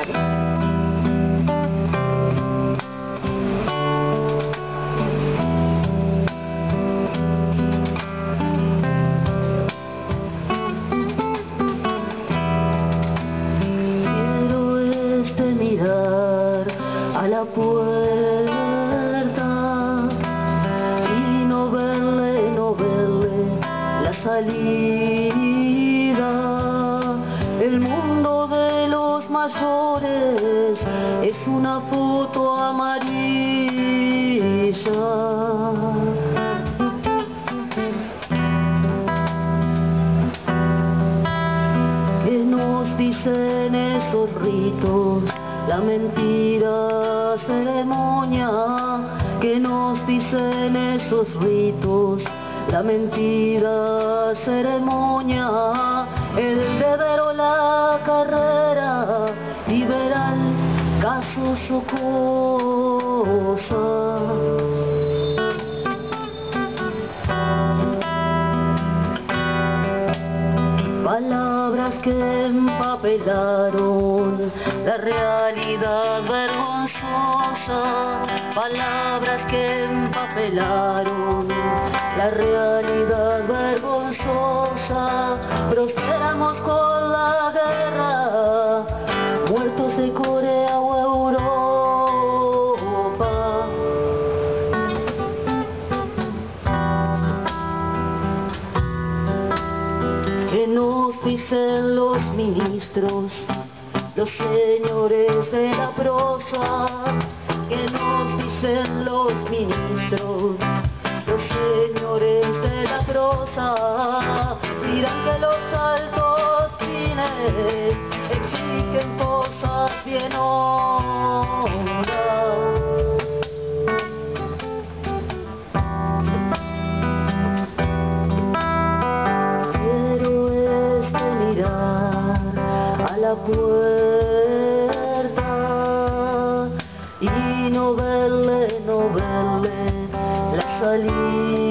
necesario. A la puerta y no verle la salida. El mundo de los mayores es una foto amarilla. ¿Qué nos dicen esos ritos? La mentira ceremonia, que nos dicen esos ritos, la mentira ceremonia, el deber o la carrera, liberal, casos o cosas. Palabras que empapelaron la realidad vergonzosa, palabras que empapelaron la realidad vergonzosa. Prosperamos con la guerra, muertos en Corea o Europa. ¿Qué nos dicen los ministros? Los señores de la prosa, que nos dicen los ministros, los señores de la prosa, dirán que los altos fines exigen cosas bien honradas. Quiero mirar a la puerta. Y no verle la salida.